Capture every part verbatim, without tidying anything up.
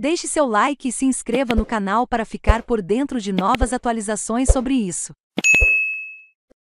Deixe seu like e se inscreva no canal para ficar por dentro de novas atualizações sobre isso.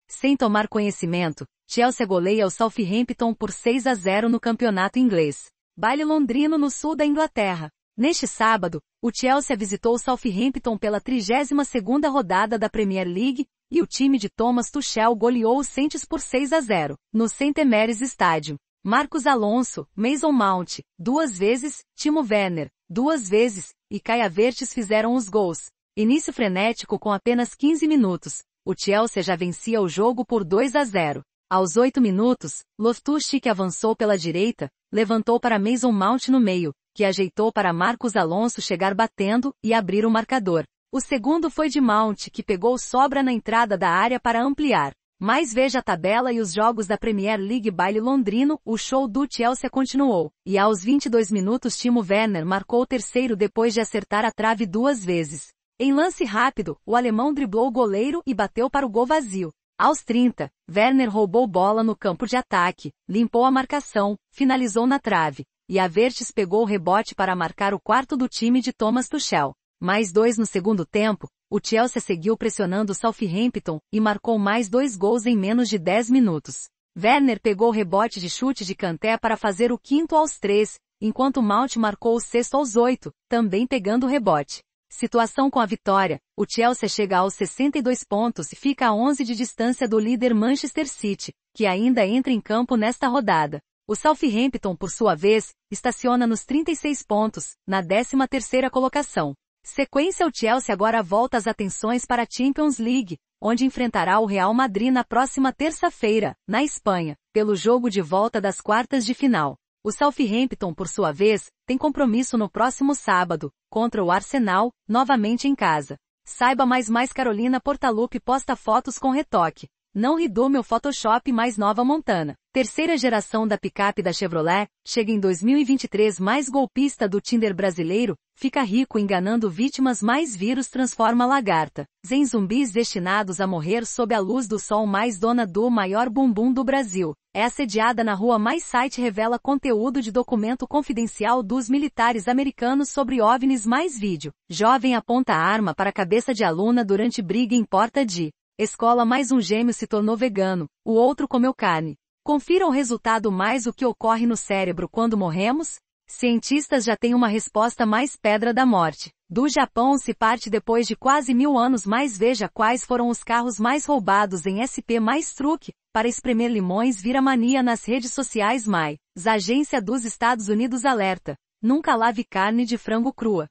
Sem tomar conhecimento, Chelsea goleia o Southampton por seis a zero no campeonato inglês. Baile londrino no sul da Inglaterra. Neste sábado, o Chelsea visitou o Southampton pela trigésima segunda rodada da Premier League, e o time de Thomas Tuchel goleou o Saints por seis a zero, no Saint Mary's Stadium. Marcos Alonso, Mason Mount, duas vezes, Timo Werner, duas vezes, e Kai Havertz fizeram os gols. Início frenético com apenas quinze minutos. O Chelsea já vencia o jogo por dois a zero. Aos oito minutos, Loftus-Cheek avançou pela direita, levantou para Mason Mount no meio, que ajeitou para Marcos Alonso chegar batendo e abrir o marcador. O segundo foi de Mount, que pegou sobra na entrada da área para ampliar. Mas veja a tabela e os jogos da Premier League. Baile londrino, o show do Chelsea continuou, e aos vinte e dois minutos Timo Werner marcou o terceiro depois de acertar a trave duas vezes. Em lance rápido, o alemão driblou o goleiro e bateu para o gol vazio. Aos trinta, Werner roubou bola no campo de ataque, limpou a marcação, finalizou na trave, e Havertz pegou o rebote para marcar o quarto do time de Thomas Tuchel. Mais dois no segundo tempo, o Chelsea seguiu pressionando o Southampton e marcou mais dois gols em menos de dez minutos. Werner pegou o rebote de chute de Kanté para fazer o quinto aos três, enquanto Mount marcou o sexto aos oito, também pegando o rebote. Situação com a vitória, o Chelsea chega aos sessenta e dois pontos e fica a onze de distância do líder Manchester City, que ainda entra em campo nesta rodada. O Southampton, por sua vez, estaciona nos trinta e seis pontos, na décima terceira colocação. Sequência: o Chelsea agora volta as atenções para a Champions League, onde enfrentará o Real Madrid na próxima terça-feira, na Espanha, pelo jogo de volta das quartas de final. O Southampton, por sua vez, tem compromisso no próximo sábado, contra o Arsenal, novamente em casa. Saiba mais. mais Carolina Portaluppi posta fotos com retoque. Não ri do meu Photoshop. Mais nova Montana, terceira geração da picape da Chevrolet, chega em dois mil e vinte e três. Mais golpista do Tinder brasileiro fica rico enganando vítimas. Mais vírus transforma lagarta em zumbis destinados a morrer sob a luz do sol. Mais dona do maior bumbum do Brasil é assediada na rua. Mais site revela conteúdo de documento confidencial dos militares americanos sobre OVNIs. Mais vídeo: jovem aponta arma para a cabeça de aluna durante briga em porta de escola. Mais um gêmeo se tornou vegano, o outro comeu carne. Confira o resultado. Mais o que ocorre no cérebro quando morremos? Cientistas já têm uma resposta. Mais pedra da morte do Japão se parte depois de quase mil anos. Mais veja quais foram os carros mais roubados em S P. Mais truque para espremer limões vira mania nas redes sociais. Mais agência dos Estados Unidos alerta: nunca lave carne de frango crua.